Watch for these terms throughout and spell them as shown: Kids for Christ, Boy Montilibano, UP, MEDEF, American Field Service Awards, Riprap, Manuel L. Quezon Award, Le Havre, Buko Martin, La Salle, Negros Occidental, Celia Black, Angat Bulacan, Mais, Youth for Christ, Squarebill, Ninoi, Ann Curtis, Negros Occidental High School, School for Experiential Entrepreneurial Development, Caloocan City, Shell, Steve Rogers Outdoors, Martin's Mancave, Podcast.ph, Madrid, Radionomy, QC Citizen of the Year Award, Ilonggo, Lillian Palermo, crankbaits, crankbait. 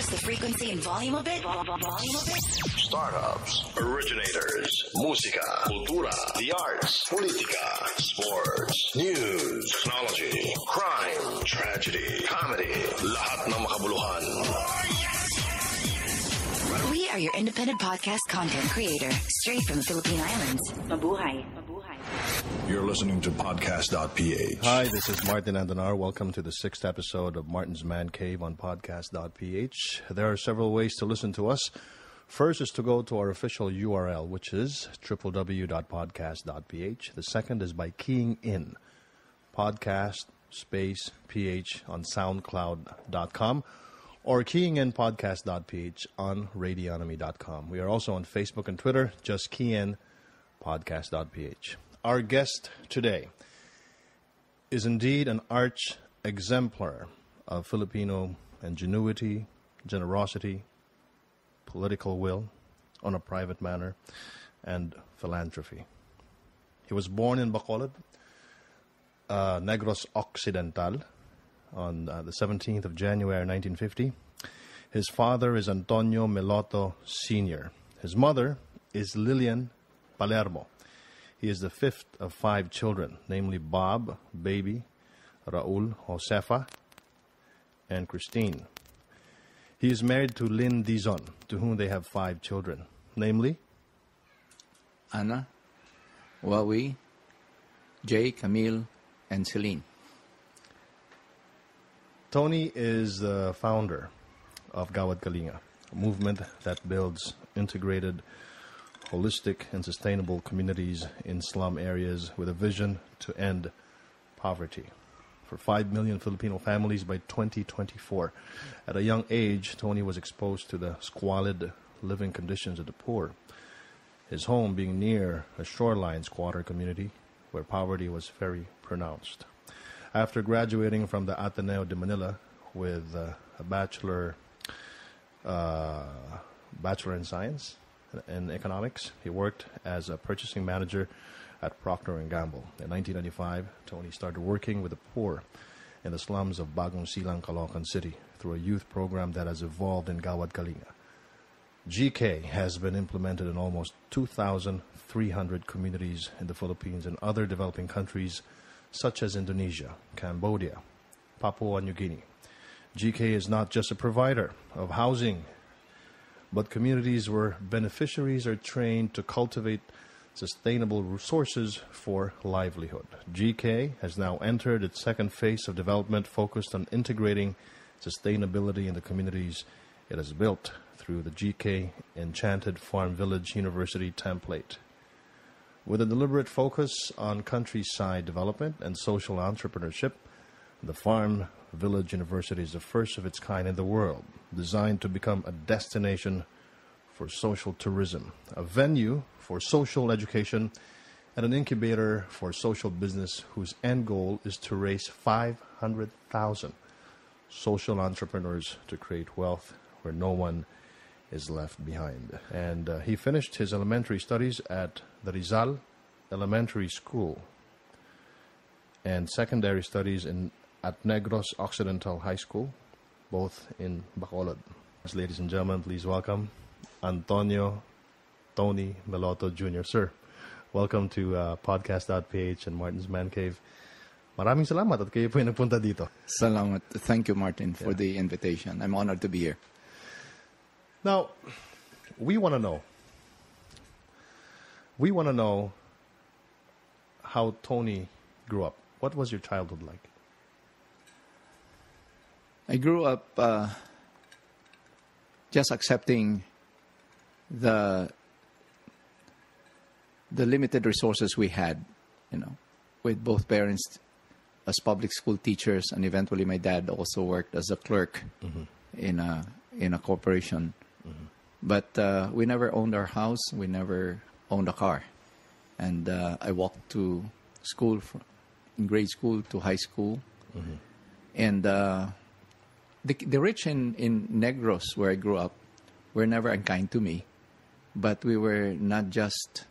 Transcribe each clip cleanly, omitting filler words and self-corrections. adjust the frequency and volume a bit. Startups, originators, música, cultura, the arts, politica, sports, news, technology, crime, tragedy, comedy, lahat ng makabuluhan. We are your independent podcast content creator, straight from the Philippine Islands. Mabuhay. You're listening to Podcast.ph. Hi, this is Martin Andanar. Welcome to the 6th episode of Martin's Man Cave on Podcast.ph. There are several ways to listen to us. First is to go to our official URL, which is www.podcast.ph. The second is by keying in podcast.ph on soundcloud.com or keying in podcast.ph on radionomy.com. We are also on Facebook and Twitter. Just key in podcast.ph. Our guest today is indeed an arch exemplar of Filipino ingenuity, generosity, political will on a private manner, and philanthropy. He was born in Bacolod, Negros Occidental, on the 17th of January 1950. His father is Antonio Meloto Sr. His mother is Lillian Palermo. He is the fifth of five children, namely Bob, Baby, Raul, Josefa, and Christine. He is married to Lynn Dizon, to whom they have five children, namely Anna, Wawi, Jay, Camille, and Celine. Tony is the founder of Gawad Kalinga, a movement that builds integrated, holistic and sustainable communities in slum areas with a vision to end poverty for 5 million Filipino families by 2024. At a young age, Tony was exposed to the squalid living conditions of the poor, his home being near a shoreline squatter community where poverty was very pronounced. After graduating from the Ateneo de Manila with a bachelor in science, in economics, he worked as a purchasing manager at Procter & Gamble. In 1995, Tony started working with the poor in the slums of Bagong Silang, Caloocan City through a youth program that has evolved in Gawad Kalinga. GK has been implemented in almost 2,300 communities in the Philippines and other developing countries such as Indonesia, Cambodia, Papua New Guinea. GK is not just a provider of housing, but communities where beneficiaries are trained to cultivate sustainable resources for livelihood. GK has now entered its second phase of development focused on integrating sustainability in the communities it has built through the GK Enchanted Farm Village University template. With a deliberate focus on countryside development and social entrepreneurship, the Farm Village University is the first of its kind in the world, designed to become a destination for social tourism, a venue for social education, and an incubator for social business whose end goal is to raise 500,000 social entrepreneurs to create wealth where no one is left behind. And he finished his elementary studies at the Rizal Elementary School and secondary studies at Negros Occidental High School, both in Bacolod. Ladies and gentlemen, please welcome Antonio Tony Meloto Jr. Sir, welcome to Podcast.ph and Martin's Man Cave. Maraming salamat at kayo po yung nagpunta dito. Salamat. Thank you, Martin, for the invitation. I'm honored to be here. Now, we want to know how Tony grew up. What was your childhood like? I grew up just accepting the limited resources we had, with both parents as public school teachers, and eventually my dad also worked as a clerk in a corporation. Mm-hmm. But we never owned our house, we never owned a car, and I walked to school in grade school to high school, and. The rich in Negros, where I grew up, were never unkind to me, but we were not just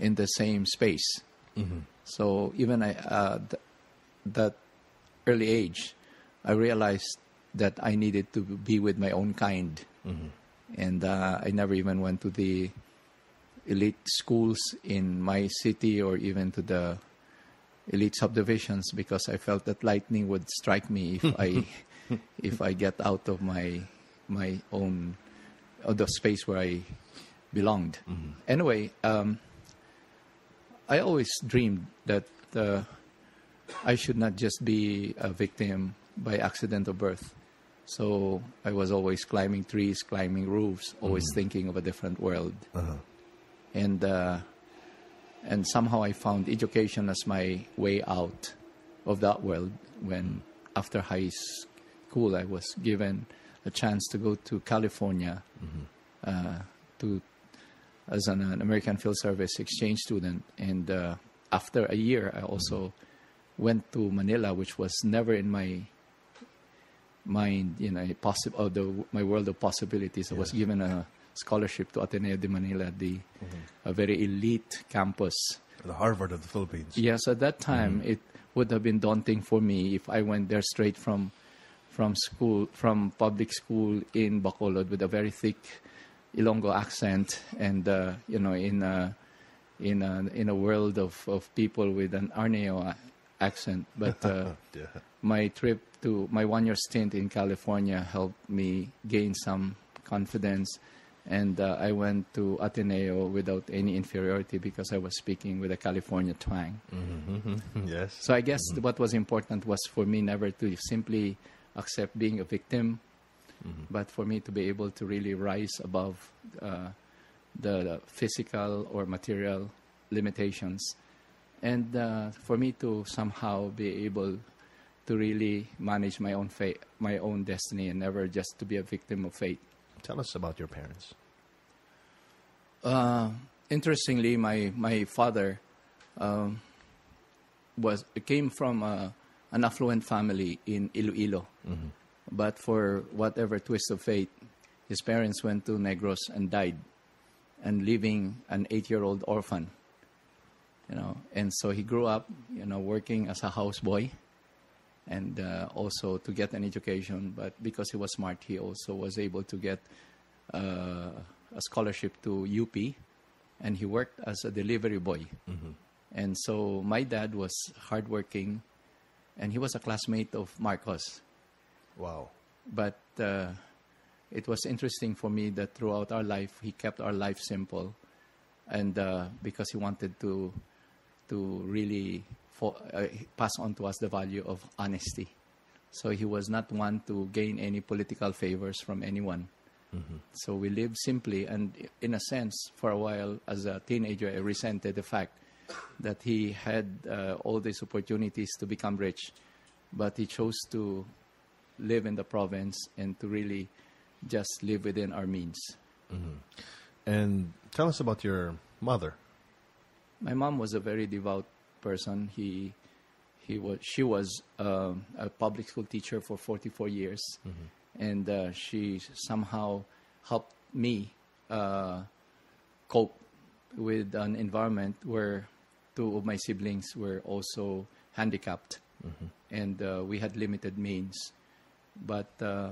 in the same space. Mm-hmm. So even at that early age, I realized that I needed to be with my own kind. Mm-hmm. And I never even went to the elite schools in my city or even to the elite subdivisions because I felt that lightning would strike me if I get out of my own of the space where I belonged. Mm-hmm. Anyway, I always dreamed that I should not just be a victim by accident of birth. So I was always climbing trees, climbing roofs, always mm-hmm. thinking of a different world. Uh-huh. And somehow I found education as my way out of that world when after high school I was given a chance to go to California mm-hmm. as an American Field Service exchange student. And after a year, I also mm-hmm. went to Manila, which was never in my mind, you know, my world of possibilities. Yeah. I was given a scholarship to Ateneo de Manila, mm-hmm. a very elite campus. The Harvard of the Philippines. Yes, at that time, mm-hmm. it would have been daunting for me if I went there straight from public school in Bacolod with a very thick Ilonggo accent, and in a world of people with an Arneo accent. But yeah. My trip to my 1-year stint in California helped me gain some confidence, and I went to Ateneo without any inferiority because I was speaking with a California twang. Mm-hmm. Yes. So I guess mm-hmm. what was important was for me never to simply accept being a victim, mm-hmm. but for me to be able to really rise above the physical or material limitations, and for me to somehow be able to really manage my own fate, my own destiny, and never just to be a victim of fate. Tell us about your parents. Interestingly, my father came from an affluent family in Iloilo. Mm-hmm. But for whatever twist of fate, his parents went to Negros and died, and leaving an 8-year-old orphan. You know, and so he grew up, you know, working as a houseboy, and also to get an education. But because he was smart, he also was able to get a scholarship to UP, and he worked as a delivery boy. Mm-hmm. And so my dad was hardworking, and he was a classmate of Marcos. Wow. But it was interesting for me that throughout our life, he kept our life simple. And because he wanted to really pass on to us the value of honesty. So he was not one to gain any political favors from anyone. Mm-hmm. So we lived simply. And in a sense, for a while, as a teenager, I resented the fact that he had all these opportunities to become rich, but he chose to live in the province and to really just live within our means. Mm-hmm. And tell us about your mother. My mom was a very devout person. She was a public school teacher for 44 years, mm-hmm. and she somehow helped me cope with an environment where two of my siblings were also handicapped, mm-hmm. and we had limited means. But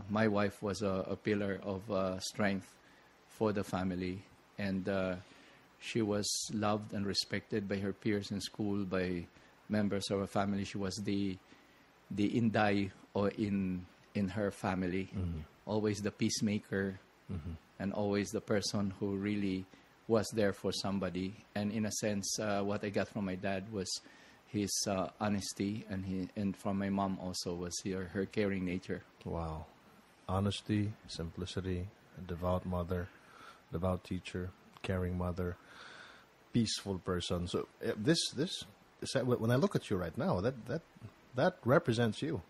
my wife was a pillar of strength for the family, and she was loved and respected by her peers in school, by members of her family. She was the Inday in her family, mm-hmm. always the peacemaker, mm-hmm. and always the person who really was there for somebody. And in a sense, what I got from my dad was his honesty, and from my mom also was her caring nature. Wow. Honesty, simplicity, a devout mother, devout teacher, caring mother, peaceful person. So this when I look at you right now, that represents you.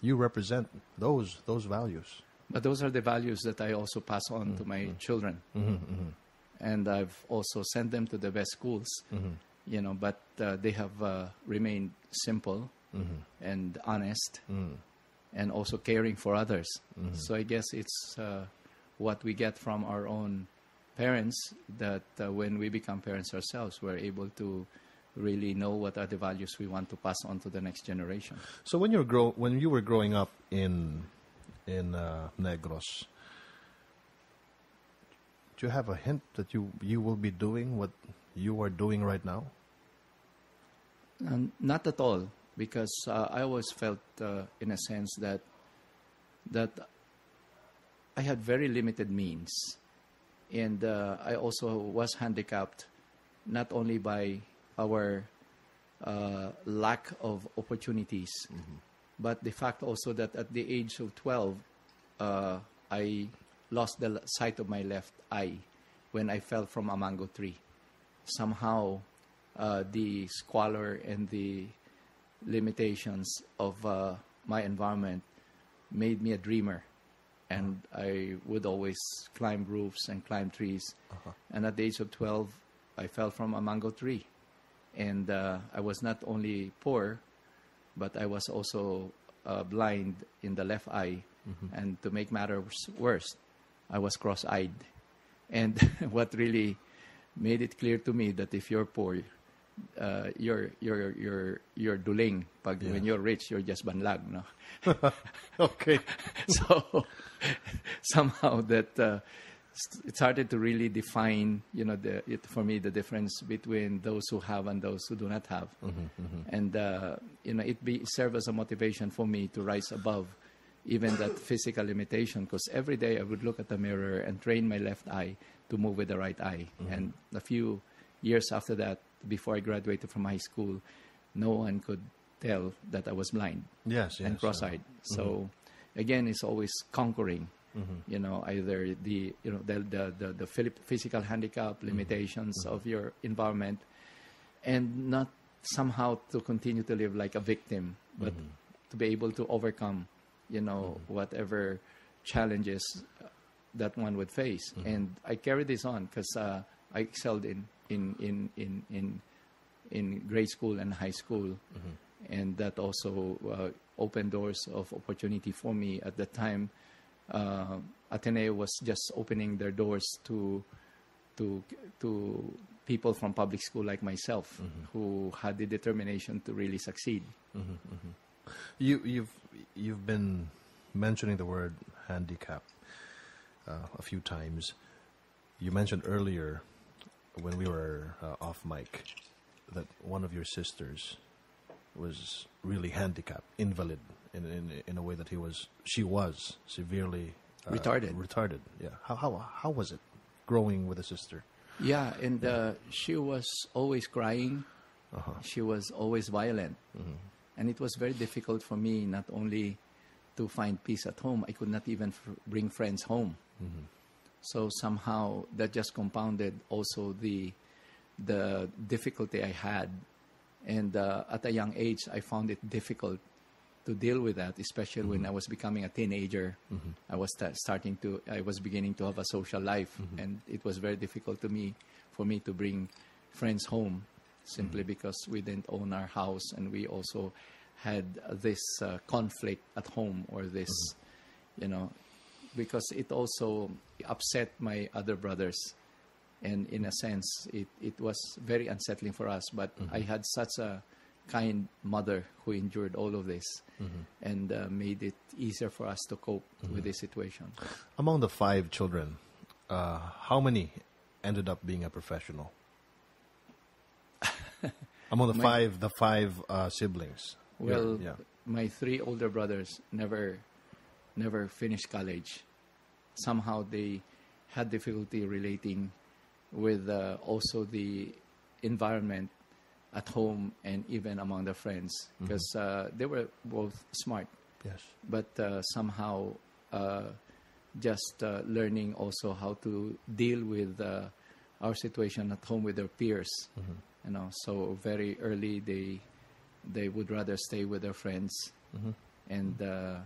You represent those values. But those are the values that I also pass on mm-hmm. to my children. Mm-hmm, mm-hmm. And I've also sent them to the best schools, mm-hmm. you know, but they have remained simple mm-hmm. and honest mm-hmm. and also caring for others. Mm-hmm. So I guess it's what we get from our own parents, that when we become parents ourselves, we're able to really know what are the values we want to pass on to the next generation. So when you were growing up in Negros, do you have a hint that you will be doing what you are doing right now? Not at all, because I always felt in a sense that I had very limited means, and I also was handicapped not only by our lack of opportunities, mm-hmm. but the fact also that at the age of 12, I lost the sight of my left eye when I fell from a mango tree. Somehow, the squalor and the limitations of my environment made me a dreamer. And I would always climb roofs and climb trees. Uh-huh. And at the age of 12, I fell from a mango tree. And I was not only poor, but I was also blind in the left eye. Mm-hmm. And to make matters worse, I was cross-eyed. And what really made it clear to me that if you're poor, you're duling. Pag yeah. When you're rich, you're just banlag, no? Okay. So somehow that it started to really define, for me, the difference between those who have and those who do not have, mm-hmm, mm-hmm. And it served as a motivation for me to rise above even that physical limitation. Because every day I would look at the mirror and train my left eye to move with the right eye, mm-hmm. and a few years after that, before I graduated from high school, no one could tell that I was blind, yes, and cross-eyed. So, mm-hmm. again, it's always conquering, mm-hmm. Either the physical handicap, limitations mm-hmm. of your environment, and not somehow to continue to live like a victim, but mm-hmm. to be able to overcome, mm-hmm. whatever challenges that one would face. Mm-hmm. And I carried this on because I excelled in grade school and high school, mm-hmm. and that also opened doors of opportunity for me. At the time, Ateneo was just opening their doors to people from public school like myself, mm-hmm. who had the determination to really succeed. Mm-hmm, mm-hmm. You've been mentioning the word handicap a few times. You mentioned earlier, when we were off mic, that one of your sisters was really handicapped, invalid, in a way that she was severely retarded. Retarded, yeah. How was it growing with a sister? Yeah, and she was always crying. Uh-huh. She was always violent, mm-hmm. and it was very difficult for me not only to find peace at home. I could not even bring friends home. Mm-hmm. So somehow that just compounded also the difficulty I had. And at a young age, I found it difficult to deal with that, especially mm-hmm. when I was becoming a teenager. Mm-hmm. I was beginning to have a social life, mm-hmm. and it was very difficult for me to bring friends home, simply mm-hmm. because we didn't own our house, and we also had this conflict at home, or this, mm-hmm. Because it also upset my other brothers. And in a sense, it was very unsettling for us. But mm-hmm. I had such a kind mother who endured all of this, mm-hmm. and made it easier for us to cope mm-hmm. with this situation. Among the 5 children, how many ended up being a professional? Among the five siblings. Well, yeah. My 3 older brothers never finished college. Somehow they had difficulty relating with also the environment at home and even among their friends, because mm-hmm. They were both smart. Yes. But somehow just learning also how to deal with our situation at home with their peers. Mm-hmm. So very early they would rather stay with their friends, mm-hmm. and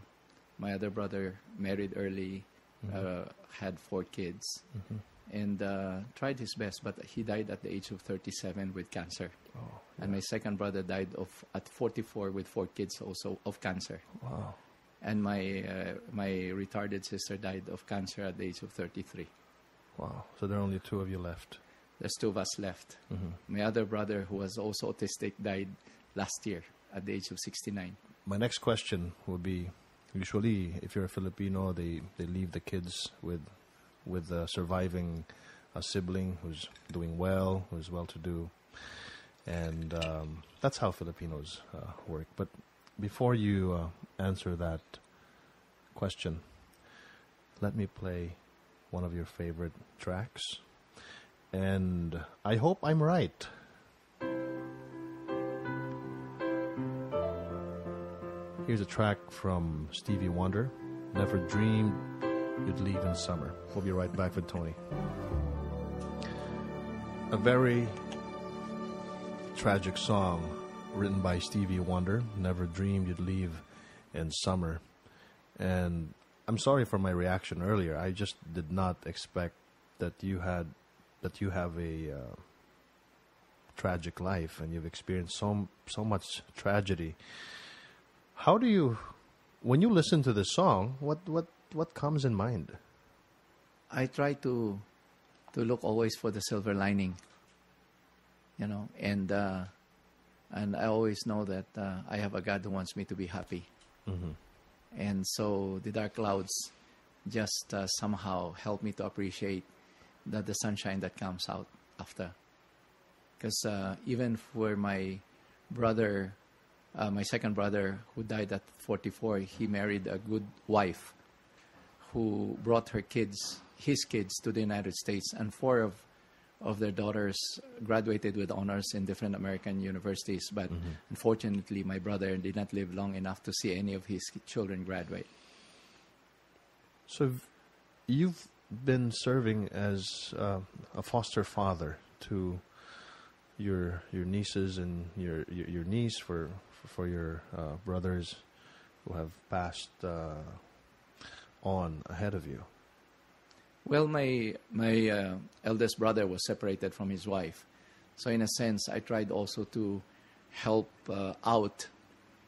my other brother married early, mm-hmm. Had 4 kids, mm-hmm. and tried his best, but he died at the age of 37 with cancer. Oh, yeah. And my second brother died at 44 with 4 kids also of cancer. Wow. And my retarded sister died of cancer at the age of 33. Wow. So there are only 2 of you left. There's two of us left. Mm-hmm. My other brother, who was also autistic, died last year at the age of 69. My next question would be, usually, if you're a Filipino, they leave the kids with a surviving sibling who's doing well, who's well-to-do. And that's how Filipinos work. But before you answer that question, let me play one of your favorite tracks. And I hope I'm right. Here's a track from Stevie Wonder, Never Dreamed You'd Leave in Summer. We'll be right back with Tony. A very tragic song written by Stevie Wonder, Never Dreamed You'd Leave in Summer. And I'm sorry for my reaction earlier. I just did not expect that you have a tragic life and you've experienced so much tragedy. How do you, when you listen to this song, what comes in mind? I try to look always for the silver lining, you know, and I always know that I have a God who wants me to be happy, mm-hmm. and so the dark clouds just somehow help me to appreciate that the sunshine that comes out after, because even for my brother. My second brother, who died at 44, he married a good wife who brought his kids to the United States, and four of their daughters graduated with honors in different American universities. But mm-hmm. unfortunately, my brother did not live long enough to see any of his children graduate. So you've been serving as a foster father to your nieces and your niece for your brothers who have passed on ahead of you. Well, my eldest brother was separated from his wife. So in a sense, I tried also to help out,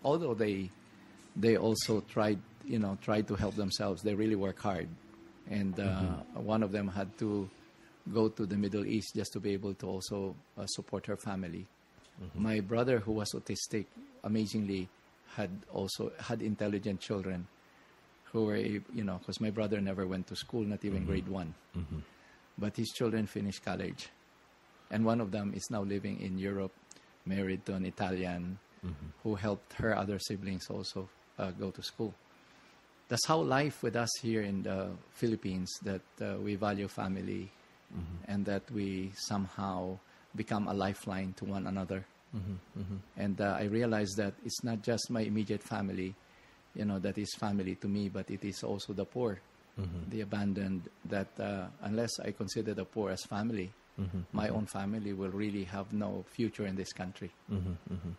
although they also tried to help themselves. They really work hard. And mm-hmm. one of them had to go to the Middle East just to be able to also support her family. Mm-hmm. My brother, who was autistic, amazingly had intelligent children who were, because my brother never went to school, not even mm-hmm. grade one. Mm-hmm. But his children finished college. And one of them is now living in Europe, married to an Italian mm-hmm. who helped her other siblings also go to school. That's how life with us here in the Philippines, that we value family, mm-hmm. and that we somehow become a lifeline to one another. Mm-hmm, mm-hmm. And I realized that it's not just my immediate family, that is family to me, but it is also the poor, mm-hmm. the abandoned, that unless I consider the poor as family, mm-hmm, my mm-hmm. own family will really have no future in this country. Mm-hmm, mm-hmm.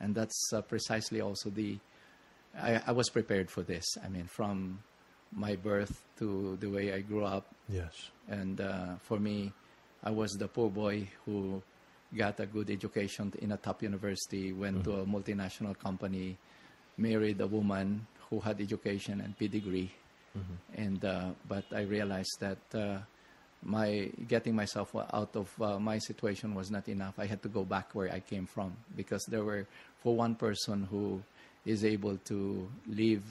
And that's precisely also I was prepared for this. I mean, from my birth to the way I grew up. Yes. And for me, I was the poor boy who got a good education in a top university, went mm-hmm. to a multinational company, married a woman who had education and pedigree. Mm-hmm. And but I realized that my getting myself out of my situation was not enough. I had to go back where I came from, because there were, for one person who is able to leave,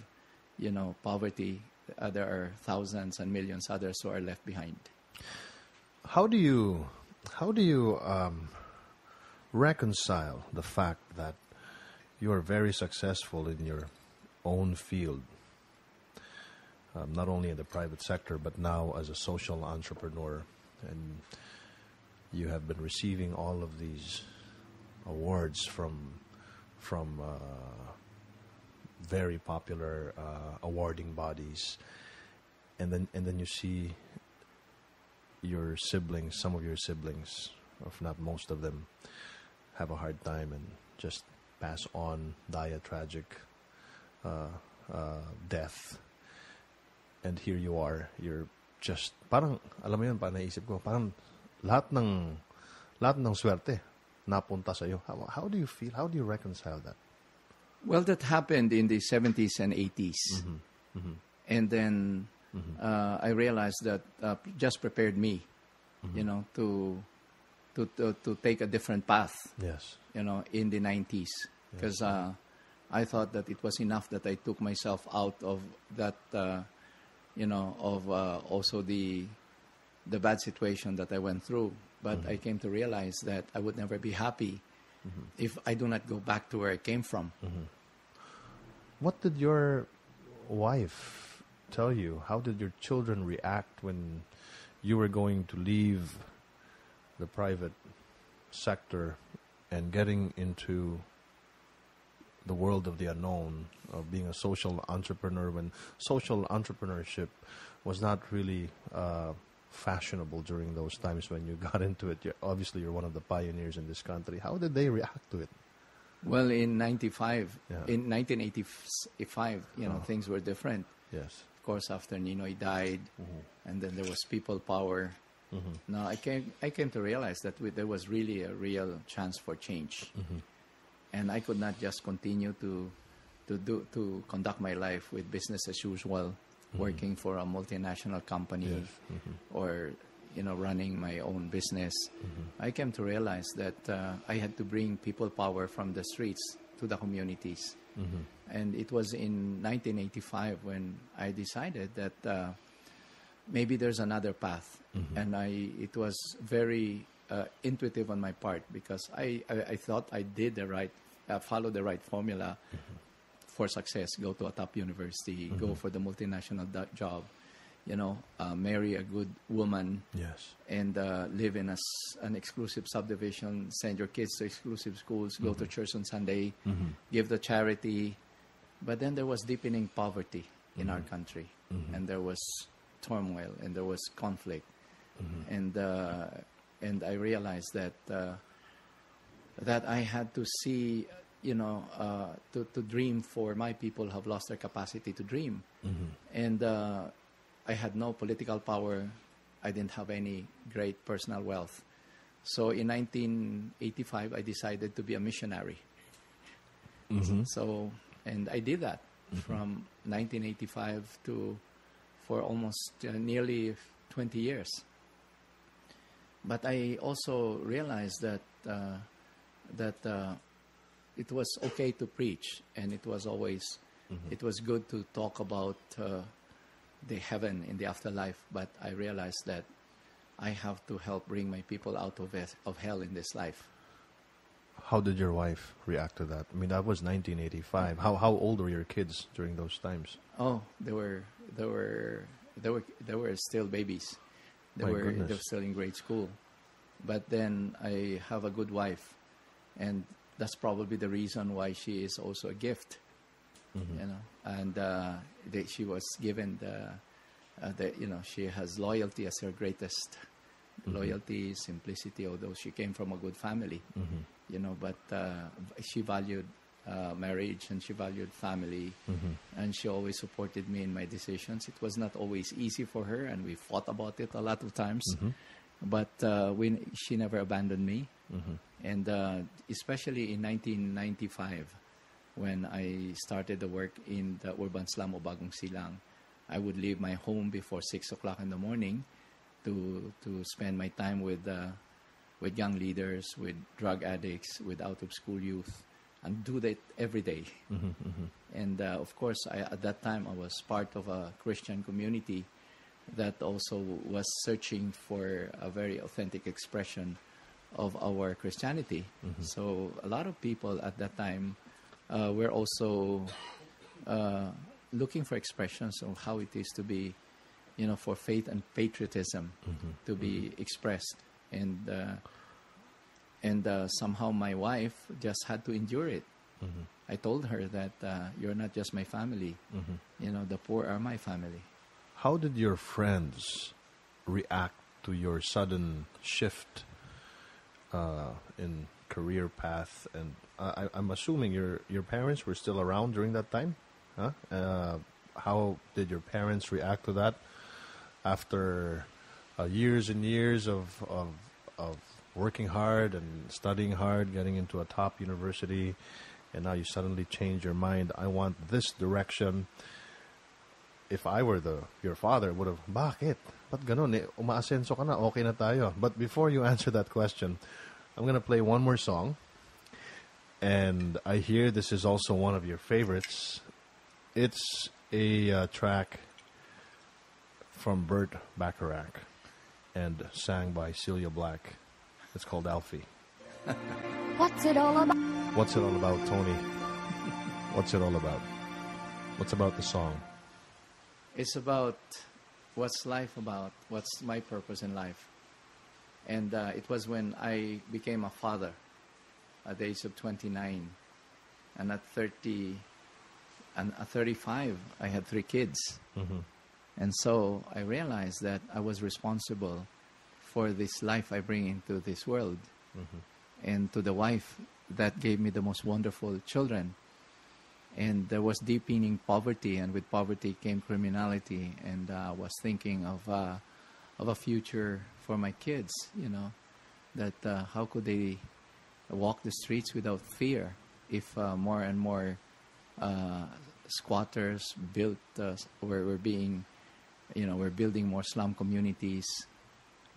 poverty, there are thousands and millions others who are left behind. How do you reconcile the fact that you are very successful in your own field, not only in the private sector, but now as a social entrepreneur, and you have been receiving all of these awards from very popular awarding bodies, and then you see your siblings, some of your siblings, if not most of them, have a hard time and just pass on, die a tragic death. And here you are, you're just parang, alam mo yun, parang naisip ko, parang lahat ng swerte napunta sa'yo. How do you feel? How do you reconcile that? Well, that happened in the 70s and 80s. Mm-hmm. Mm-hmm. And then I realized that just prepared me, mm-hmm. To to take a different path. Yes. You know, in the 90s, because I thought that it was enough that I took myself out of that, you know, of also the bad situation that I went through. But I came to realize that I would never be happy if I do not go back to where I came from. What did your wife tell you? How did your children react when you were going to leave the private sector and getting into the world of the unknown, of being a social entrepreneur, when social entrepreneurship was not really fashionable during those times when you got into it? Obviously, you're one of the pioneers in this country. How did they react to it? Well, in 1985, you know, things were different. Yes. Of course, after Ninoi died, and then there was people power. Now, I came to realize that there was really a real chance for change. And I could not just continue to conduct my life with business as usual, working for a multinational company or, you know, running my own business. I came to realize that I had to bring people power from the streets to the communities. And it was in 1985 when I decided that maybe there's another path. And it was very intuitive on my part, because I thought I did the right, followed the right formula for success. Go to a top university, go for the multinational job, you know, marry a good woman, and live in an exclusive subdivision, send your kids to exclusive schools, go to church on Sunday, give the charity. But then there was deepening poverty in our country, and there was turmoil, and there was conflict, and I realized that that I had to see, you know, to dream for my people who have lost their capacity to dream. And I had no political power. I didn't have any great personal wealth. So in 1985, I decided to be a missionary. So, and I did that from 1985 to, for almost nearly 20 years. But I also realized that, it was okay to preach, and it was always, it was good to talk about the heaven in the afterlife, but I realized that I have to help bring my people out of hell in this life. How did your wife react to that? I mean, that was 1985. How old were your kids during those times? Oh, they were still babies. They were still in grade school. But then I have a good wife, and that's probably the reason why she is also a gift, you know. And she was given you know, she has loyalty as her greatest loyalty, simplicity. Although she came from a good family, you know, but she valued marriage, and she valued family, and she always supported me in my decisions. It was not always easy for her, and we fought about it a lot of times, but she never abandoned me. And especially in 1995, when I started the work in the urban slum of Bagong Silang, I would leave my home before 6 o'clock in the morning to spend my time with young leaders, with drug addicts, with out of school youth, and do that every day. And of course, at that time, I was part of a Christian community that also was searching for a very authentic expression of our Christianity. So a lot of people at that time were also looking for expressions of how it is to be, you know, for faith and patriotism to be expressed. And somehow my wife just had to endure it. I told her that you're not just my family. You know, the poor are my family. How did your friends react to your sudden shift in career path? And I'm assuming your parents were still around during that time, huh? How did your parents react to that after years and years of working hard and studying hard, getting into a top university, and now you suddenly change your mind? I want this direction. if I were your father, would have, bakit? Ba't ganun? Eh, umaasenso ka na, okay na tayo. But before you answer that question, I'm going to play one more song. And I hear this is also one of your favorites. It's a track from Burt Bacharach and sang by Celia Black. It's called Alfie. What's it all about? What's it all about, Tony? What's it all about? What's about the song? It's about what's life about, what's my purpose in life. And it was when I became a father at the age of 29, and at 30 and at 35 I had three kids. Mm-hmm. And so I realized that I was responsible for this life I bring into this world. Mm-hmm. And to the wife that gave me the most wonderful children. And there was deepening poverty, and with poverty came criminality. And I was thinking of a future for my kids, you know, that how could they walk the streets without fear if more and more squatters built we're building more slum communities.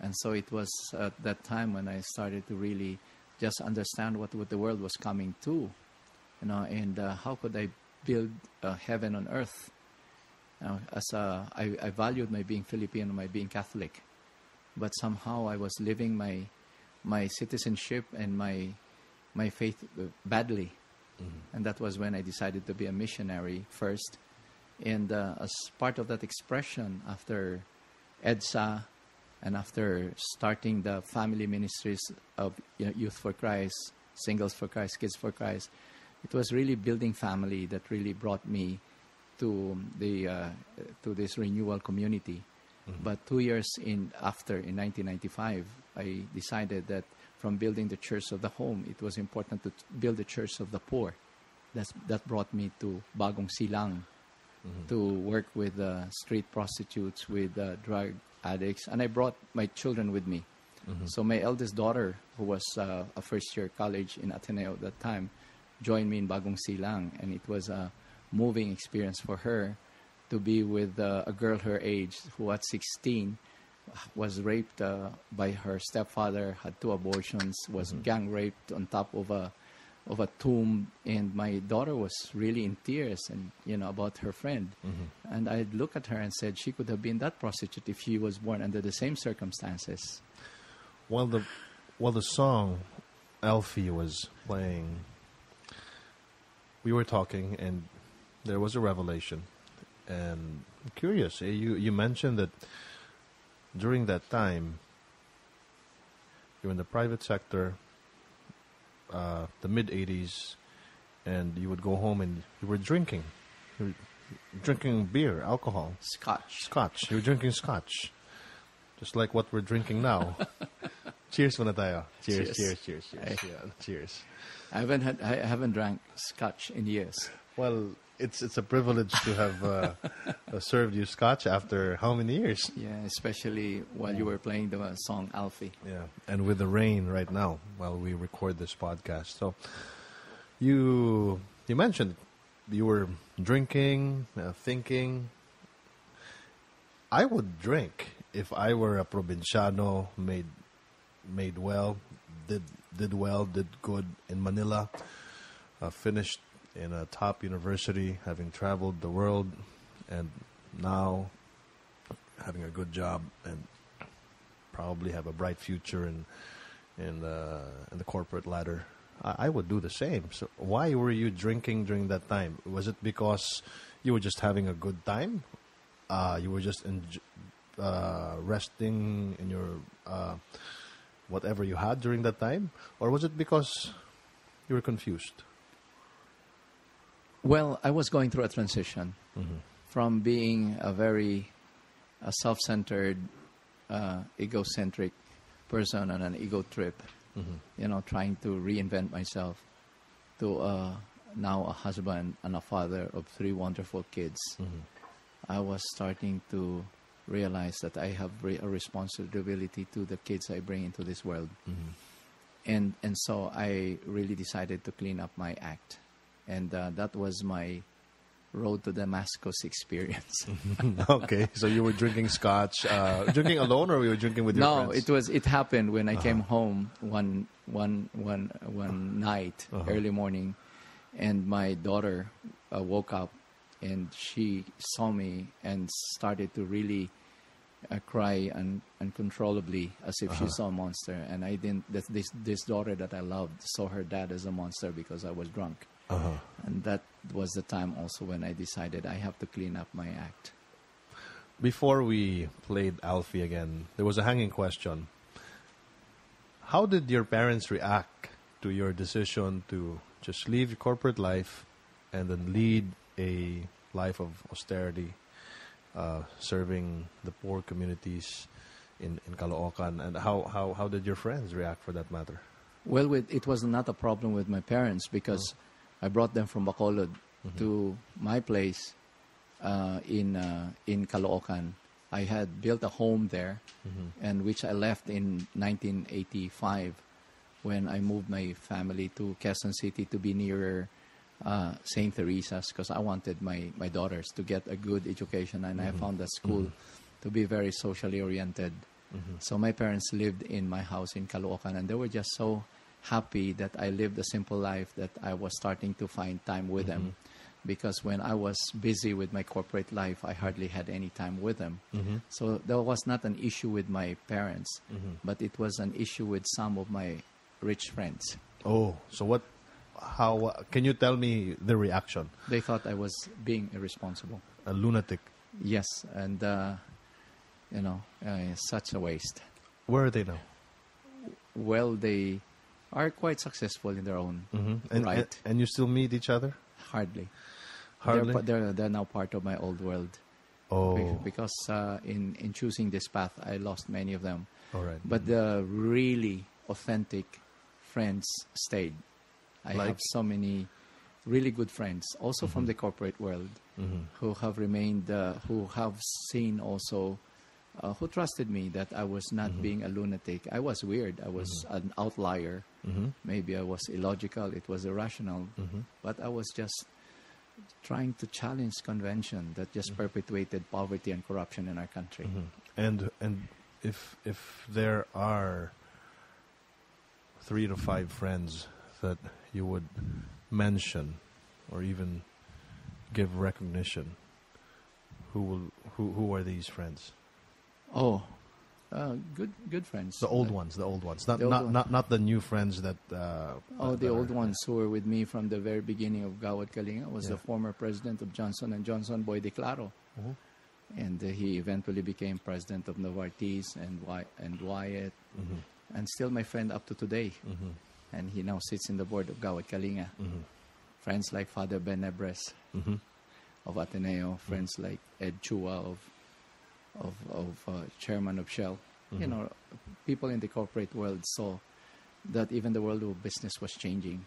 And so it was at that time when I started to really just understand what the world was coming to, you know, and how could I build heaven on earth. I valued my being Filipino, my being Catholic, but somehow I was living my citizenship and my faith badly. Mm-hmm. And that was when I decided to be a missionary first. And as part of that expression, after EDSA and after starting the family ministries of Youth for Christ, Singles for Christ, Kids for Christ, it was really building family that really brought me to this renewal community. Mm-hmm. But 2 years in 1995, I decided that from building the church of the home, it was important to build the church of the poor. That brought me to Bagong Silang. Mm-hmm. To work with street prostitutes, with drug addicts. And I brought my children with me. Mm-hmm. So my eldest daughter, who was a first-year college in Ateneo at that time, joined me in Bagong Silang. And it was a moving experience for her to be with a girl her age who at 16 was raped by her stepfather, had two abortions, was mm-hmm. gang raped on top of a tomb. And my daughter was really in tears and about her friend. Mm-hmm. And I'd look at her and said, she could have been that prostitute if she was born under the same circumstances. While the song Alfie was playing, we were talking and there was a revelation. And I'm curious, you mentioned that during that time you're in the private sector, the mid-'80s, and you would go home and you were drinking. You were drinking beer, alcohol. Scotch. You were drinking scotch. Just like what we're drinking now. Cheers, Manataya. Cheers. Cheers. I haven't drank scotch in years. Well, it's a privilege to have served you scotch after how many years? Yeah, especially while you were playing the song Alfie. Yeah, and with the rain right now while we record this podcast. So you mentioned you were drinking, thinking. I would drink if I were a provinciano, made well, did good in Manila, finished in a top university, having traveled the world, and now having a good job and probably have a bright future in the corporate ladder. I would do the same. So why were you drinking during that time? Was it because you were just having a good time? You were just resting in your whatever you had during that time? Or was it because you were confused? Well, I was going through a transition. Mm-hmm. From being a very self-centered, egocentric person on an ego trip, mm-hmm. Trying to reinvent myself, to now a husband and a father of three wonderful kids. Mm-hmm. I was starting to realize that I have a responsibility to the kids I bring into this world. Mm-hmm. And so I really decided to clean up my act. And that was my road to Damascus experience. Okay, so you were drinking scotch, drinking alone, or you were drinking with your friends? No, it happened when I came home one night, early morning, and my daughter woke up and she saw me and started to really cry uncontrollably as if she saw a monster. And I didn't. This daughter that I loved saw her dad as a monster because I was drunk. And that was the time also when I decided I have to clean up my act. Before we played Alfie again, there was a hanging question. How did your parents react to your decision to just leave your corporate life and then lead a life of austerity, serving the poor communities in Caloocan? And how did your friends react for that matter? Well, it was not a problem with my parents because I brought them from Bacolod to my place in Caloocan. I had built a home there, and which I left in 1985 when I moved my family to Quezon City to be nearer St. Teresa's because I wanted my daughters to get a good education, and I found that school to be very socially oriented. So my parents lived in my house in Caloocan, and they were just so happy that I lived a simple life, that I was starting to find time with them. Because when I was busy with my corporate life, I hardly had any time with them. So there was not an issue with my parents, but it was an issue with some of my rich friends. Oh, so how can you tell me the reaction? They thought I was being irresponsible. A lunatic. Yes, and such a waste. Where are they now? Well, they are quite successful in their own right. And you still meet each other? Hardly. They're now part of my old world. Oh. Because in choosing this path, I lost many of them. All right. But the really authentic friends stayed. I have so many really good friends, also from the corporate world, who have remained, who have seen also, who trusted me that I was not being a lunatic. I was weird. I was an outlier. Maybe I was illogical. It was irrational. But I was just trying to challenge convention that just perpetuated poverty and corruption in our country. And if there are 3 to 5 friends that you would mention or even give recognition, who are these friends? Oh, good friends. The old ones. Not the new friends that... old ones who were with me from the very beginning of Gawad Kalinga was the former president of Johnson and Johnson, Boy De Claro. And he eventually became president of Novartis and Wyatt. And still my friend up to today. And he now sits in the board of Gawad Kalinga. Friends like Father Ben Ebrez of Ateneo. Friends like Ed Chua of chairman of Shell. You know, people in the corporate world saw that even the world of business was changing.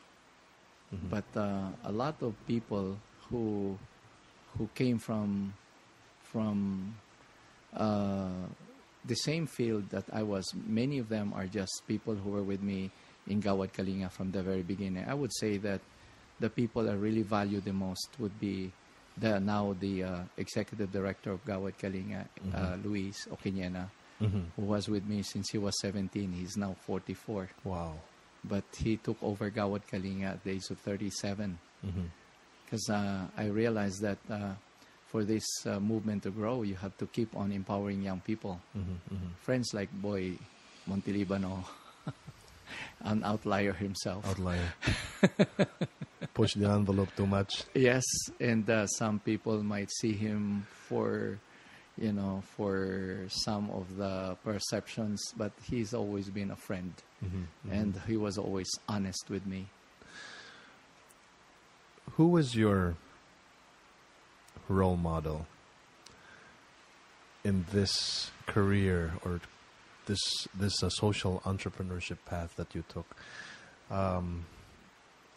But a lot of people who came from the same field that I was, many of them are just people who were with me in Gawad Kalinga from the very beginning. I would say that the people I really value the most would be the executive director of Gawad Kalinga, Luis Oquiniena, who was with me since he was 17. He's now 44. Wow. But he took over Gawad Kalinga at the age of 37. Because I realized that for this movement to grow, you have to keep on empowering young people. Friends like Boy Montilibano, an outlier himself. Push the envelope too much. Yes, and some people might see him for some of the perceptions, but he's always been a friend, and he was always honest with me. Who was your role model in this career or this social entrepreneurship path that you took?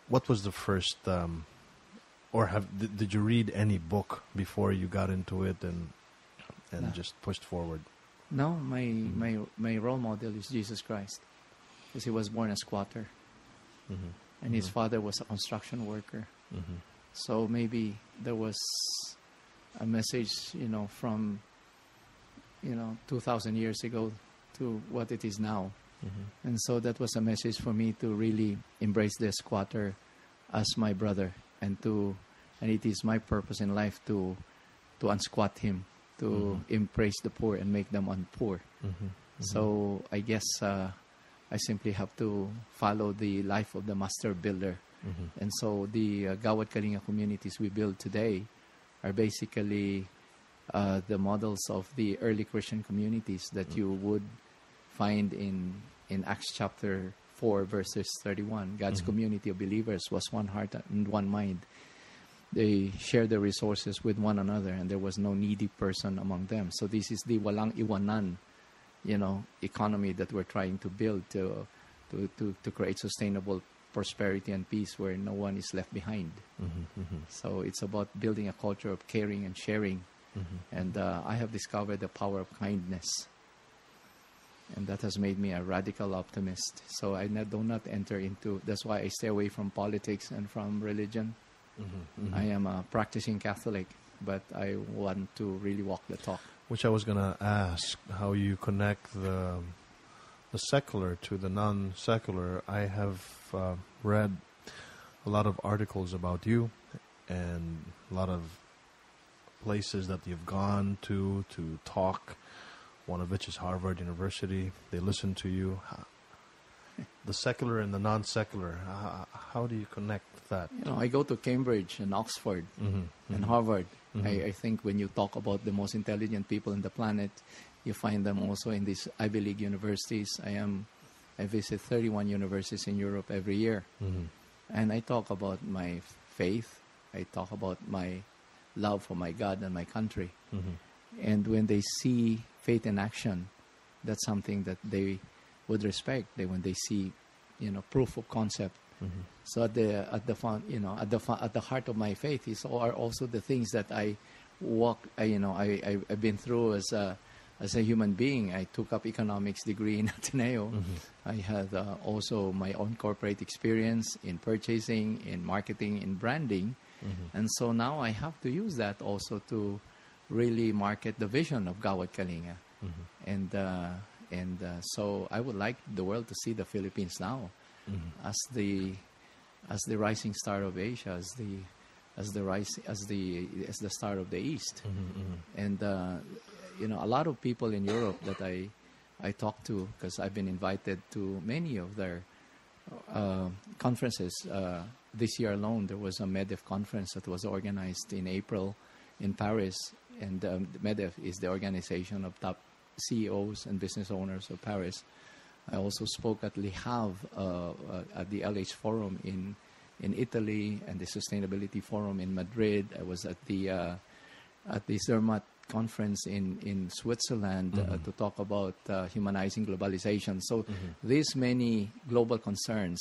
What was the first, did you read any book before you got into it and just pushed forward? No, my role model is Jesus Christ, because he was born a squatter, and his father was a construction worker, So maybe there was a message, from, 2,000 years ago to what it is now. Mm-hmm. And so that was a message for me to really embrace this squatter as my brother, and it is my purpose in life to unsquat him, to mm-hmm. embrace the poor and make them unpoor. Mm-hmm. Mm-hmm. So I guess I simply have to follow the life of the master builder. Mm-hmm. And so the Gawad Kalinga communities we build today are basically the models of the early Christian communities that mm-hmm. you would find in Acts chapter 4, verses 31. God's mm-hmm. community of believers was one heart and one mind. They shared their resources with one another, and there was no needy person among them. So this is the walang iwanan, economy that we're trying to build to create sustainable prosperity and peace where no one is left behind. Mm-hmm, mm-hmm. So it's about building a culture of caring and sharing. Mm-hmm. And I have discovered the power of kindness. And that has made me a radical optimist. So I do not enter into... That's why I stay away from politics and from religion. Mm-hmm, mm-hmm. I am a practicing Catholic, but I want to really walk the talk. Which I was going to ask, how you connect the secular to the non-secular. I have read a lot of articles about you and a lot of places that you've gone to talk, one of which is Harvard University. They listen to you. The secular and the non-secular, how do you connect that? I go to Cambridge and Oxford mm-hmm, mm-hmm. and Harvard. Mm-hmm. I think when you talk about the most intelligent people on the planet, you find them also in these Ivy League universities. I visit 31 universities in Europe every year. Mm-hmm. And I talk about my faith. I talk about my love for my God and my country. Mm-hmm. And when they see faith in action, that's something that they would respect. When they see, proof of concept. Mm-hmm. So at the heart of my faith are also the things that I walk. I've been through as a human being. I took up economics degree in Ateneo. Mm-hmm. I had also my own corporate experience in purchasing, in marketing, in branding. Mm-hmm. And so now I have to use that also to really market the vision of Gawad Kalinga. Mm-hmm. And so I would like the world to see the Philippines now mm-hmm. as the rising star of Asia, as the star of the East. Mm-hmm, mm-hmm. And a lot of people in Europe that I talk to, because I've been invited to many of their conferences. This year alone, there was a MEDEF conference that was organized in April in Paris, and MEDEF is the organization of top CEOs and business owners of Paris. I also spoke at Le Havre at the LH Forum in Italy, and the Sustainability Forum in Madrid. I was at the Zermatt conference in Switzerland mm-hmm. To talk about humanizing globalization. So mm-hmm. these many global concerns,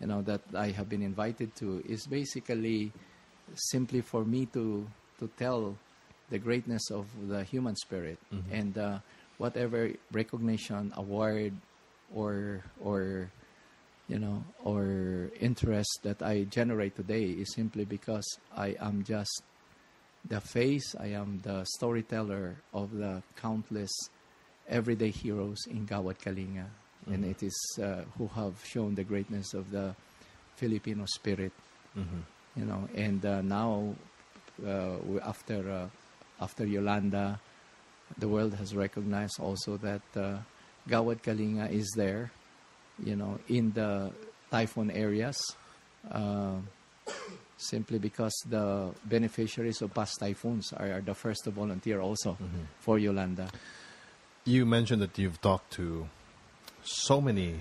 that I have been invited to, is basically simply for me to tell the greatness of the human spirit mm-hmm. and whatever recognition, award, or interest that I generate today is simply because I am just the face. I am the storyteller of the countless everyday heroes in Gawad Kalinga, mm-hmm. and it is who have shown the greatness of the Filipino spirit. Mm-hmm. And now after Yolanda, the world has recognized also that Gawad Kalinga is there, in the typhoon areas, simply because the beneficiaries of past typhoons are the first to volunteer also mm-hmm. for Yolanda. You mentioned that you've talked to so many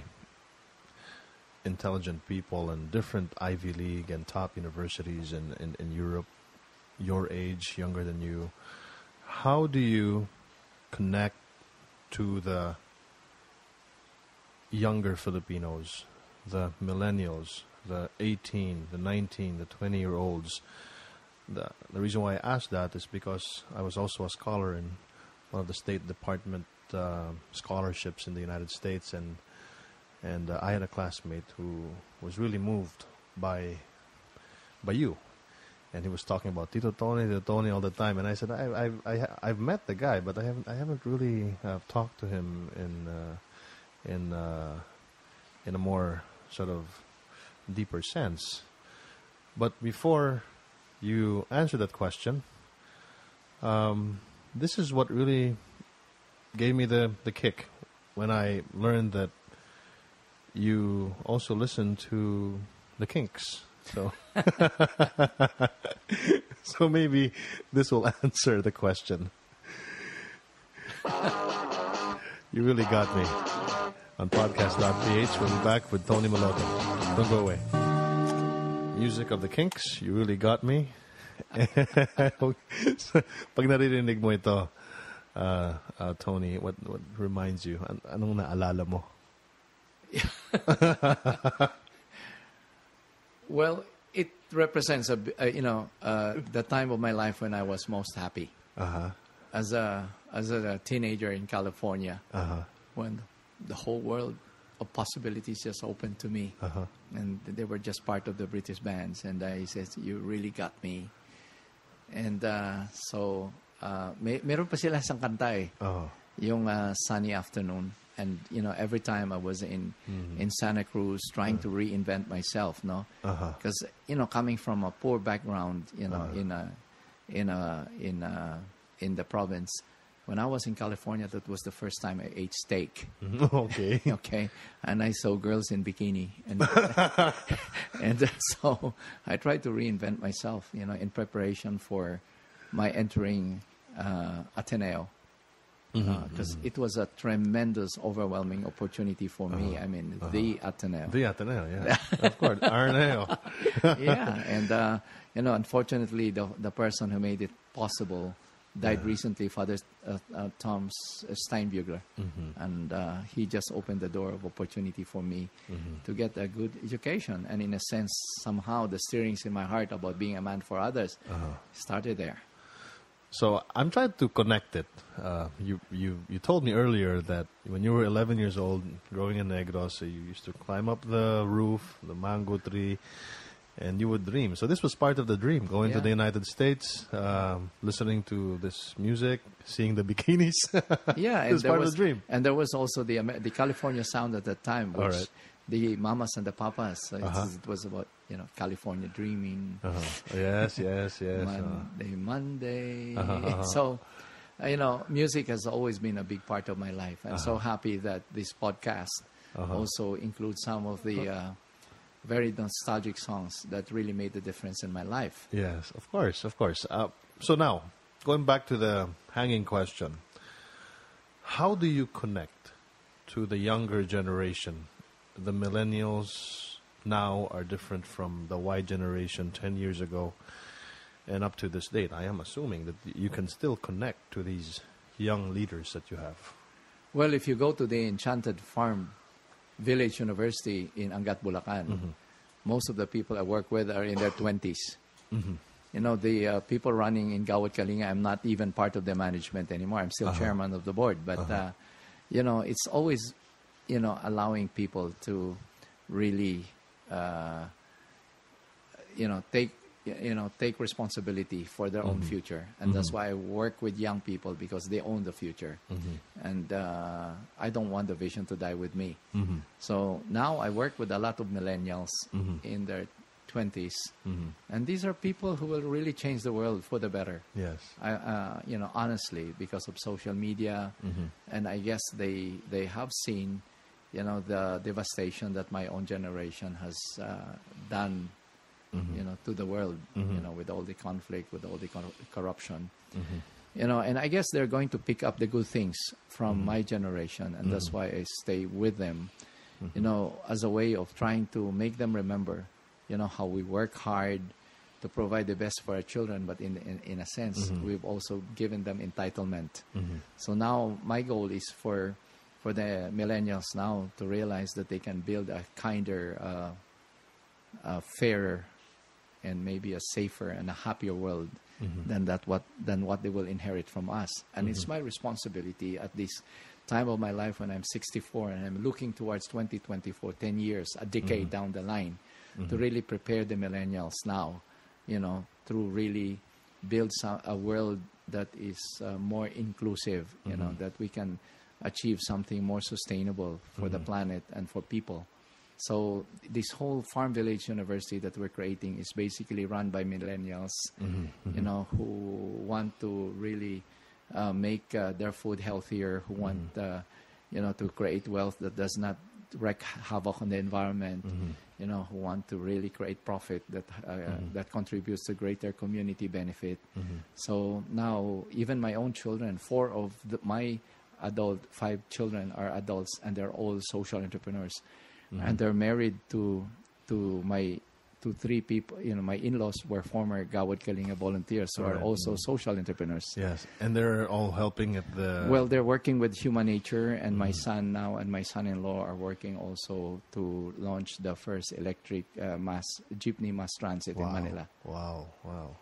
intelligent people in different Ivy League and top universities in Europe, your age, younger than you. How do you connect to the younger Filipinos, the millennials, the 18, the 19, the 20-year-olds? The reason why I ask that is because I was also a scholar in one of the State Department scholarships in the United States, and I had a classmate who was really moved by you. and he was talking about Tito Tony all the time. And I said, I've met the guy, but I haven't really talked to him in a more sort of deeper sense. But before you answer that question, this is what really gave me the kick when I learned that you also listen to the Kinks. So so maybe this will answer the question. You really got me. On Podcast.ph, we'll be back with Tony Meloto. Don't go away. Music of the Kinks, You Really Got Me. Pag naririnig mo ito, Tony, what reminds you? Anong naalala mo? Well, it represents the time of my life when I was most happy. Uh-huh. As a teenager in California, uh-huh, when the whole world of possibilities just opened to me, uh-huh, and they were just part of the British bands. And he says, "You really got me." And meron pa sila isang kanta eh, uh-huh, yung Sunny Afternoon. And every time I was in Santa Cruz trying to reinvent myself, no, because uh-huh, coming from a poor background, uh-huh, in the province. When I was in California, that was the first time I ate steak. Okay. Okay. And I saw girls in bikini. And and so I tried to reinvent myself, in preparation for my entering Ateneo. Because it was a tremendous, overwhelming opportunity for me. I mean, the Ateneo. The Ateneo, yeah. Of course, Ateneo. Yeah. And, unfortunately, the person who made it possible died recently, Father Tom Steinbugler, and he just opened the door of opportunity for me to get a good education. And in a sense, somehow the stirrings in my heart about being a man for others started there. So I'm trying to connect it. You told me earlier that when you were 11 years old, growing in Negros, so you used to climb up the roof, the mango tree, and you would dream. So this was part of the dream, going to the United States, listening to this music, seeing the bikinis. Yeah, it was part of the dream. And there was also the California sound at that time, which the mamas and the papas, it was about, California dreaming. Yes, yes, yes. Monday. So, music has always been a big part of my life. I'm so happy that this podcast also includes some of the... very nostalgic songs that really made the difference in my life. Yes, of course, of course. So now, going back to the hanging question, how do you connect to the younger generation? The millennials now are different from the Y generation 10 years ago and up to this date. I am assuming that you can still connect to these young leaders that you have. Well, if you go to the Enchanted Farm Village University in Angat Bulacan, most of the people I work with are in their 20s. The people running in Gawad Kalinga, I'm not even part of the management anymore. I'm still chairman of the board. But, it's always, allowing people to really, take responsibility for their own future. And that's why I work with young people, because they own the future. And I don't want the vision to die with me. So now I work with a lot of millennials in their 20s. And these are people who will really change the world for the better. Yes. Honestly, because of social media. And I guess they have seen, the devastation that my own generation has done to the world, with all the conflict, with all the corruption, and I guess they're going to pick up the good things from my generation. And that's why I stay with them, as a way of trying to make them remember, how we work hard to provide the best for our children. But in a sense, we've also given them entitlement. So now my goal is for the millennials now to realize that they can build a kinder, fairer, and maybe a safer and a happier world than what they will inherit from us. And it's my responsibility at this time of my life when I'm 64 and I'm looking towards 2024, 10 years, a decade down the line, to really prepare the millennials now, to really build a world that is more inclusive, you know, that we can achieve something more sustainable for the planet and for people. So this whole Farm Village University that we're creating is basically run by millennials, you know, who want to really make their food healthier, who want, you know, to create wealth that does not wreak havoc on the environment, you know, who want to really create profit that that contributes to greater community benefit. So now even my own children, five children are adults, and they're all social entrepreneurs, and they're married to three people. You know, my in-laws were former Gawad Kalinga volunteers, so are also social entrepreneurs. Yes, and they're all helping at the... Well, they're working with Human Nature, and my son now and my son-in-law are working also to launch the first electric jeepney mass transit in Manila. Wow, wow,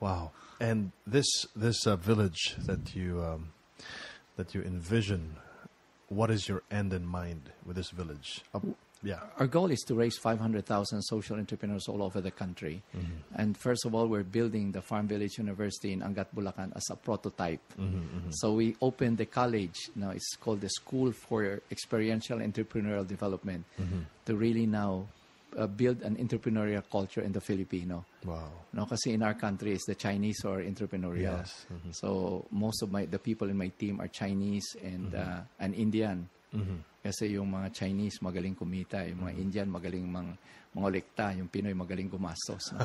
wow. And this village that you envision, what is your end in mind with this village? Yeah. Our goal is to raise 500,000 social entrepreneurs all over the country. And first of all, we're building the Farm Village University in Angat Bulacan as a prototype. So we opened the college. Now it's called the School for Experiential Entrepreneurial Development to really now build an entrepreneurial culture in the Filipino. Wow. No, kasi in our country, it's the Chinese who are entrepreneurial. Yes. So most of the people in my team are Chinese and Indian. Kasi yung mga Chinese magaling kumita, yung mga Indian magaling mangolekta, yung Pinoy magaling gumastos.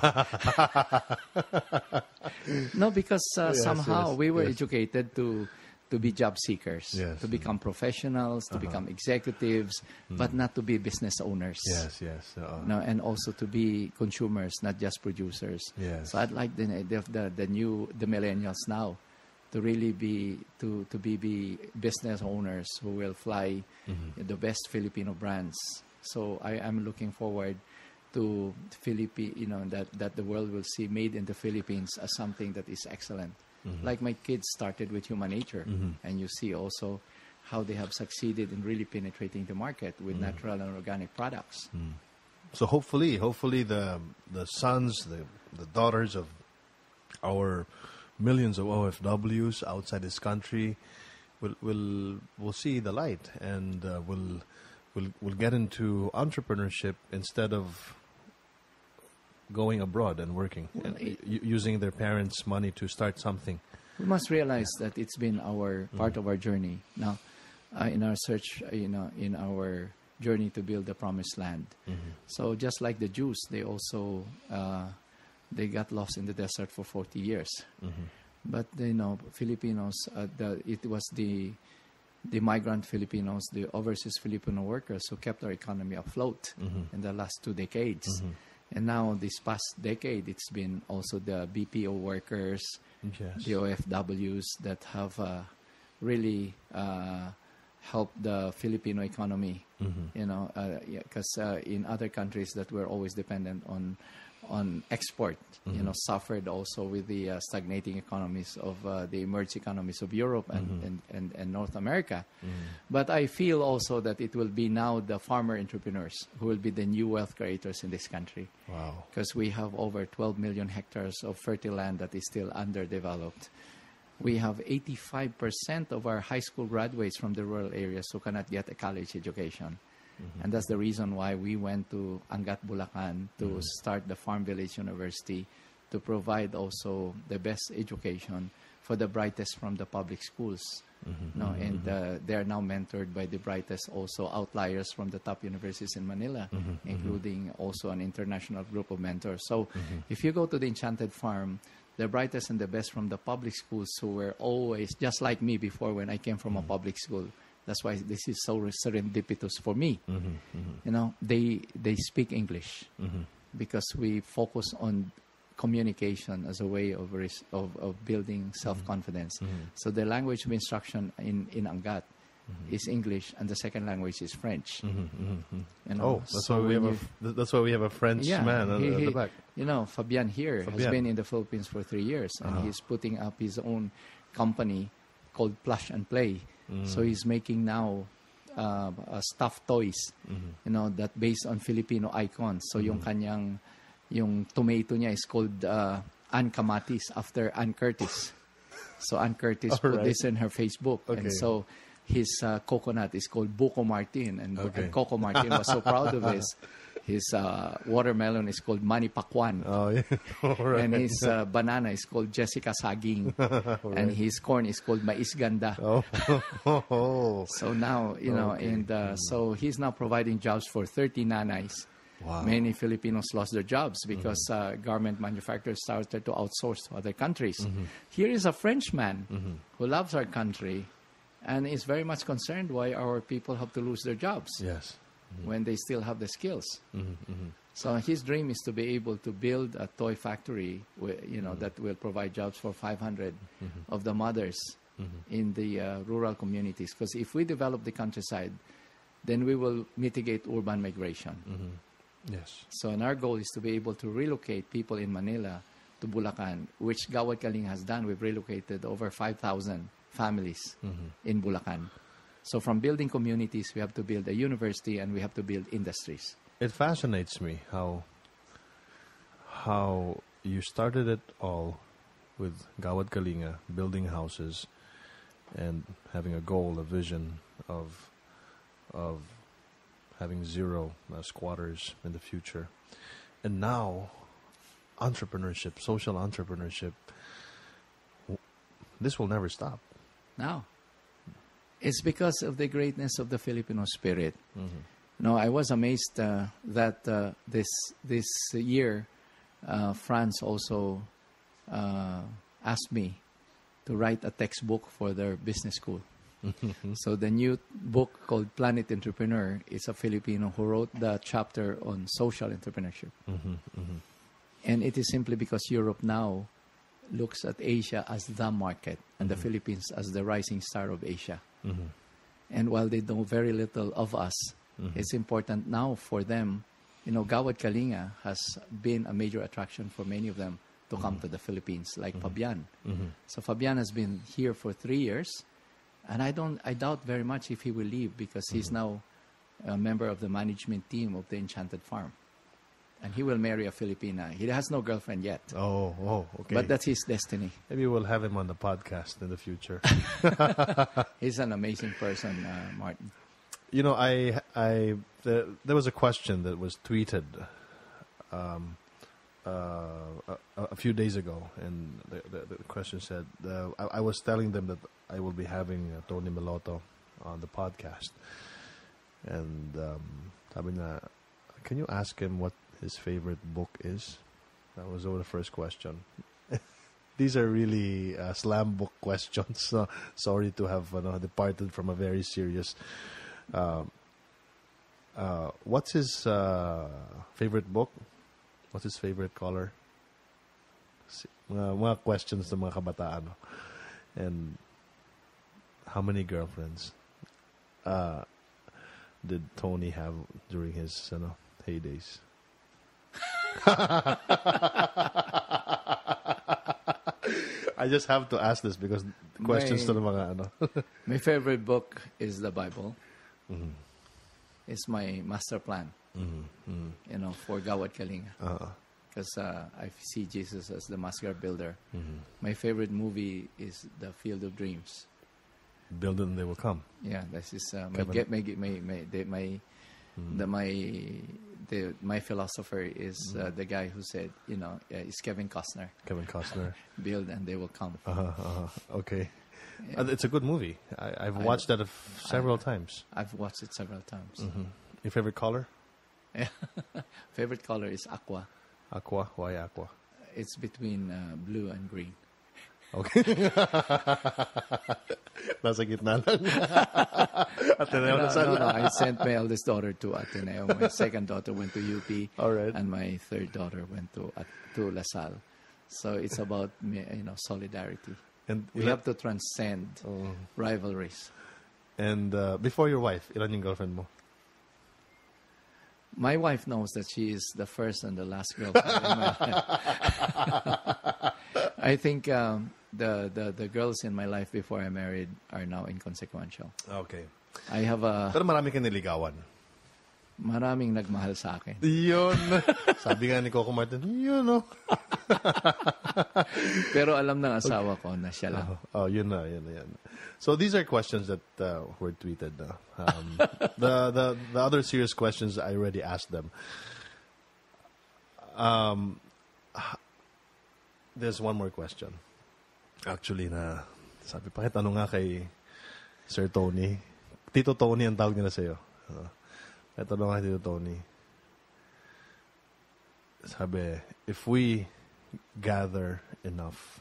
No, no, because somehow we were educated to be job seekers, to become professionals, to become executives, but not to be business owners. Yes, yes. No, and also to be consumers, not just producers. Yes. So I'd like the millennials now to really be business owners who will fly the best Filipino brands. So I am looking forward to you know, that the world will see made in the Philippines as something that is excellent. Like my kids started with Human Nature, and you see also how they have succeeded in really penetrating the market with natural and organic products. So hopefully the sons, the daughters of our millions of OFWs outside this country will see the light and will get into entrepreneurship instead of going abroad and working, using their parents' money to start something. We must realize that it's been our part of our journey now, in our search, you know, in our journey to build the promised land. So just like the Jews, they also. They got lost in the desert for 40 years. But, you know, Filipinos, it was the migrant Filipinos, the overseas Filipino workers who kept our economy afloat in the last 2 decades. And now this past decade, it's been also the BPO workers, the OFWs that have really helped the Filipino economy, you know, because in other countries that were always dependent on export, you know, suffered also with the stagnating economies of the emerging economies of Europe and North America. But I feel also that it will be now the farmer entrepreneurs who will be the new wealth creators in this country. Wow. Because we have over 12 million hectares of fertile land that is still underdeveloped. We have 85% of our high school graduates from the rural areas who cannot get a college education. And that's the reason why we went to Angat Bulacan to start the Farm Village University to provide also the best education for the brightest from the public schools. And they are now mentored by the brightest also outliers from the top universities in Manila, including also an international group of mentors. So if you go to the Enchanted Farm, the brightest and the best from the public schools who were always, just like me before when I came from a public school, that's why this is so serendipitous for me. You know, they speak English because we focus on communication as a way of building self-confidence. So the language of instruction in Angat is English, and the second language is French. You know, that's why we have a French man at the back. You know, Fabienne here has been in the Philippines for 3 years, and he's putting up his own company called Plush and Play. So he's making now stuffed toys, you know, that based on Filipino icons. So yung kanyang Yung tomato niya is called Ann Kamatis after Ann Curtis. So Ann Curtis put this in her Facebook. Okay. And so his coconut is called Buko Martin. And, and Coco Martin was so proud of this. His watermelon is called Manny Pakwan. Oh, yeah. And his banana is called Jessica Saging. And his corn is called Mais Ganda. So now, you know, and so he's now providing jobs for 30 nanays. Wow. Many Filipinos lost their jobs because garment manufacturers started to outsource to other countries. Here is a Frenchman who loves our country and is very much concerned why our people have to lose their jobs when they still have the skills. So his dream is to be able to build a toy factory you know, that will provide jobs for 500 of the mothers in the rural communities. Because if we develop the countryside, then we will mitigate urban migration. Yes. So, and our goal is to be able to relocate people in Manila to Bulacan, which Gawad Kalinga has done. We've relocated over 5,000 families in Bulacan. So, from building communities, we have to build a university and we have to build industries. It fascinates me how you started it all with Gawad Kalinga, building houses and having a goal, a vision of having zero squatters in the future. And now, entrepreneurship, social entrepreneurship, this will never stop. Now, it's because of the greatness of the Filipino spirit. No, I was amazed that this year, France also asked me to write a textbook for their business school. So the new book called Planet Entrepreneur is a Filipino who wrote the chapter on social entrepreneurship. And it is simply because Europe now looks at Asia as the market and the Philippines as the rising star of Asia. And while they know very little of us, it's important now for them. You know, Gawad Kalinga has been a major attraction for many of them to come to the Philippines, like Fabienne. So Fabienne has been here for 3 years. And I doubt very much if he will leave because he's now a member of the management team of the Enchanted Farm. And he will marry a Filipina. He has no girlfriend yet. Okay. But that's his destiny. Maybe we'll have him on the podcast in the future. He's an amazing person, Martin. You know, there was a question that was tweeted a few days ago. And the question said, I was telling them that I will be having Tony Meloto on the podcast. And sabi na, can you ask him what his favorite book is? That was over the first question. These are really slam book questions. Sorry to have departed from a very serious... what's his favorite book? What's his favorite color? Mga questions ng mga kabataan. And... how many girlfriends did Tony have during his heydays? I just have to ask this because the questions to the mga My favorite book is the Bible. It's my master plan, you know, for Gawad Kalinga. Because I see Jesus as the master builder. My favorite movie is The Field of Dreams. Build it and they will come. Yeah, this is my philosopher is the guy who said, you know, it's Kevin Costner. Kevin Costner. Build and they will come. Okay. Yeah. It's a good movie. I've watched that several times. I've watched it several times. Your favorite color? Favorite color is aqua. Aqua? Why aqua? It's between blue and green. Okay. Nasa gitna lang. Ateneo na saan? No. I sent my eldest daughter to Ateneo. My second daughter went to UP. And my third daughter went to La Salle. So it's about, you know, solidarity. And we have to transcend rivalries. And before your wife, ilan yung girlfriend mo? My wife knows that she is the first and the last girlfriend. In my life. I think the girls in my life before I married are now inconsequential. Okay. I have a... Pero marami kang niligawan. maraming nagmahal sa akin. Yun. Sabi nga ni Coco Martin, yun, no? Pero alam ng asawa ko na siya lang. Oh, yun na, yun na, yun. So these are questions that were tweeted. The other serious questions, I already asked them. There's one more question. Actually, na sabi pa, tanong nga kay Sir Tony. Tito Tony ang tawag nila sa'yo. Ito na nga, Tito Tony. Sabi, if we gather enough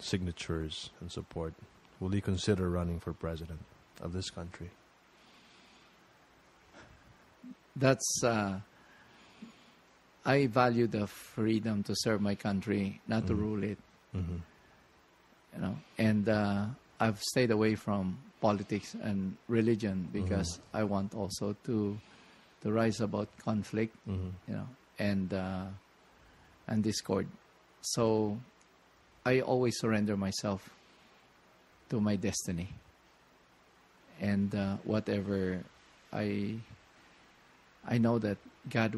signatures and support, will you consider running for president of this country? That's, I value the freedom to serve my country, not to rule it. Mm-hmm. You know, and I've stayed away from politics and religion because I want also to rise about conflict, you know, and discord. So I always surrender myself to my destiny, and whatever I know that God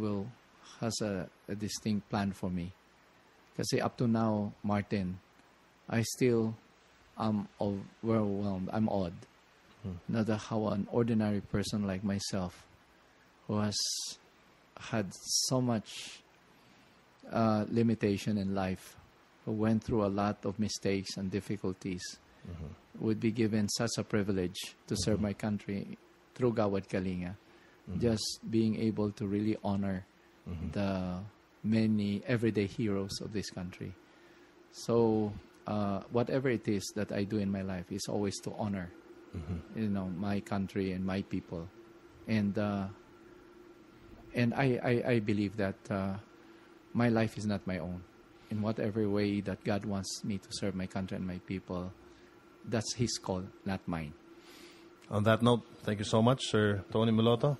has a distinct plan for me. Kasi up to now, Martin, I still am overwhelmed. I'm odd. Not how an ordinary person like myself, who has had so much limitation in life, who went through a lot of mistakes and difficulties, would be given such a privilege to serve my country through Gawad Kalinga. Just being able to really honor the many everyday heroes of this country. So whatever it is that I do in my life is always to honor, you know, my country and my people. And I believe that my life is not my own. In whatever way that God wants me to serve my country and my people, that's His call, not mine. On that note, thank you so much, Sir Tony Meloto.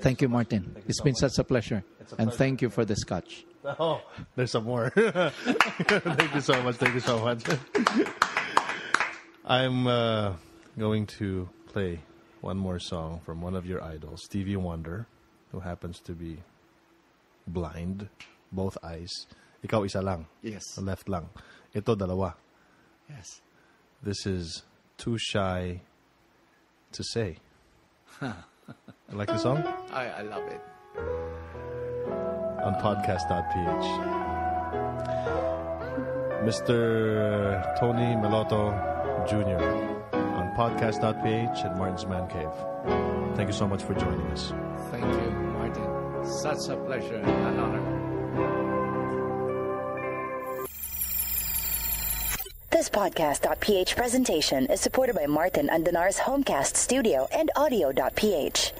Thank you, Martin. It's been such a pleasure. And thank you for the scotch. Oh, there's some more. Thank you so much. Thank you so much. I'm going to play one more song from one of your idols, Stevie Wonder, who happens to be blind, both eyes. Ikaw isa lang. Yes. Left lang. Ito dalawa. Yes. This is Too Shy to Say. Huh. You like the song? I love it. On podcast.ph. Mr. Tony Meloto Jr. on podcast.ph at Martin's Man Cave. Thank you so much for joining us. Thank you, Martin. Such a pleasure and honor. This podcast.ph presentation is supported by Martin Andanar's Homecast Studio and Audio.ph.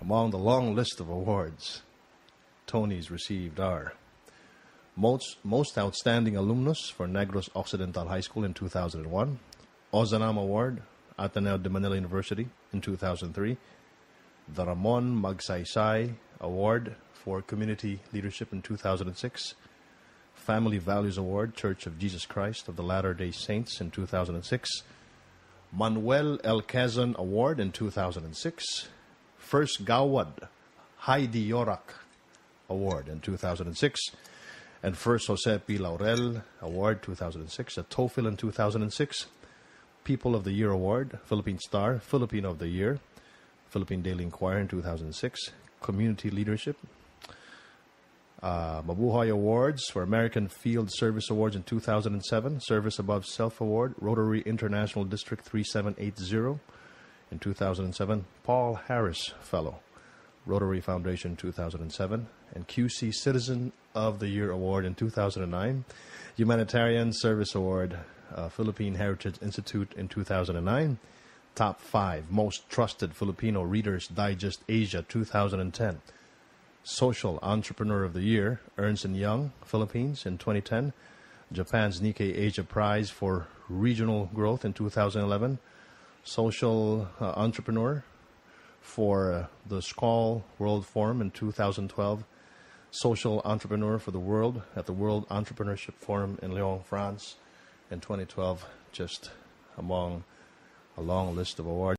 Among the long list of awards Tony's received are Most Outstanding Alumnus for Negros Occidental High School in 2001, Ozanam Award, Ateneo de Manila University in 2003, the Ramon Magsaysay Award for Community Leadership in 2006, Family Values Award, Church of Jesus Christ of the Latter-day Saints in 2006, Manuel L. Quezon Award in 2006, First Gawad Heidi Yorak Award in 2006, and First Jose P. Laurel Award 2006, a TOEFL in 2006, People of the Year Award, Philippine Star, Filipino of the Year, Philippine Daily Inquirer in 2006, Community Leadership, Mabuhay Awards for American Field Service Awards in 2007, Service Above Self Award, Rotary International District 3780, in 2007, Paul Harris Fellow, Rotary Foundation 2007, and QC Citizen of the Year Award in 2009, Humanitarian Service Award, Philippine Heritage Institute in 2009, Top 5 Most Trusted Filipino Readers Digest Asia 2010, Social Entrepreneur of the Year, Ernst & Young, Philippines in 2010, Japan's Nikkei Asia Prize for Regional Growth in 2011, Social Entrepreneur for the Skoll World Forum in 2012, Social Entrepreneur for the World at the World Entrepreneurship Forum in Lyon, France in 2012, just among a long list of awards.